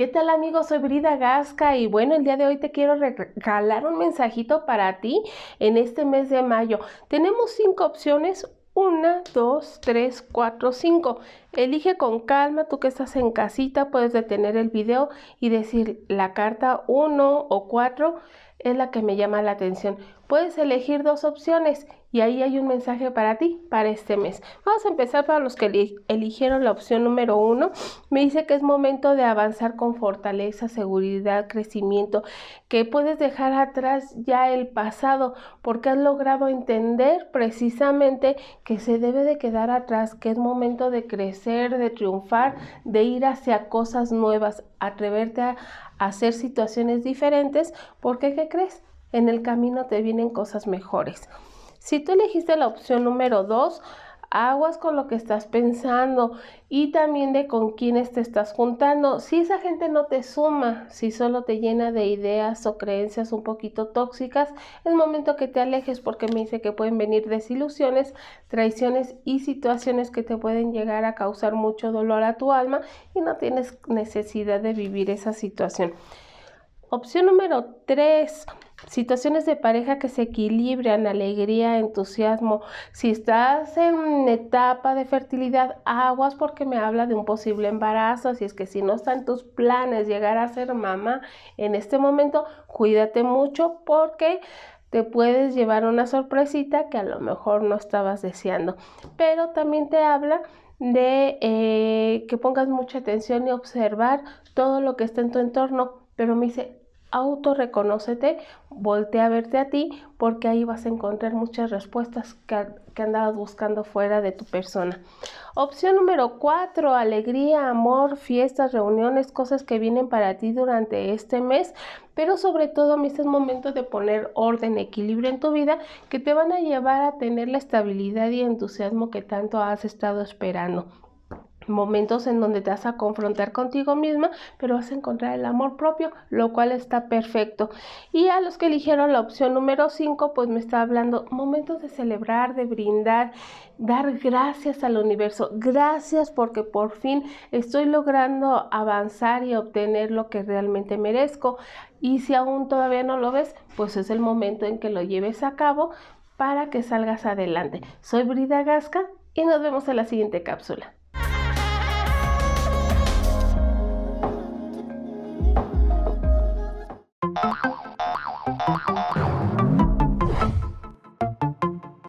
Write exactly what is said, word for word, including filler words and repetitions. ¿Qué tal amigos? Soy Brida Gasca y bueno, el día de hoy te quiero regalar un mensajito para ti en este mes de mayo. Tenemos cinco opciones, una, dos, tres, cuatro, cinco. Elige con calma, tú que estás en casita puedes detener el video y decir la carta uno o cuatro es la que me llama la atención. Puedes elegir dos opciones y ahí hay un mensaje para ti para este mes. Vamos a empezar para los que eligieron la opción número uno. Me dice que es momento de avanzar con fortaleza, seguridad, crecimiento, que puedes dejar atrás ya el pasado porque has logrado entender precisamente que se debe de quedar atrás, que es momento de crecer, de triunfar, de ir hacia cosas nuevas, atreverte a hacer situaciones diferentes porque, ¿qué crees? En el camino te vienen cosas mejores. Si tú elegiste la opción número dos, aguas con lo que estás pensando y también de con quiénes te estás juntando. Si esa gente no te suma, si solo te llena de ideas o creencias un poquito tóxicas, es momento que te alejes porque me dice que pueden venir desilusiones, traiciones y situaciones que te pueden llegar a causar mucho dolor a tu alma y no tienes necesidad de vivir esa situación. Opción número tres, situaciones de pareja que se equilibran, alegría, entusiasmo. Si estás en etapa de fertilidad, aguas porque me habla de un posible embarazo. Así es que si no están tus planes llegar a ser mamá en este momento, cuídate mucho porque te puedes llevar una sorpresita que a lo mejor no estabas deseando. Pero también te habla de eh, que pongas mucha atención y observar todo lo que está en tu entorno. Pero me dice, autorreconócete, voltea a verte a ti, porque ahí vas a encontrar muchas respuestas que, que andabas buscando fuera de tu persona. Opción número cuatro, alegría, amor, fiestas, reuniones, cosas que vienen para ti durante este mes, pero sobre todo me dice, es momento de poner orden, equilibrio en tu vida, que te van a llevar a tener la estabilidad y entusiasmo que tanto has estado esperando. Momentos en donde te vas a confrontar contigo misma, pero vas a encontrar el amor propio, lo cual está perfecto. Y a los que eligieron la opción número cinco, pues me está hablando momentos de celebrar, de brindar, dar gracias al universo. Gracias porque por fin estoy logrando avanzar y obtener lo que realmente merezco. Y si aún todavía no lo ves, pues es el momento en que lo lleves a cabo para que salgas adelante. Soy Brida Gasca y nos vemos en la siguiente cápsula.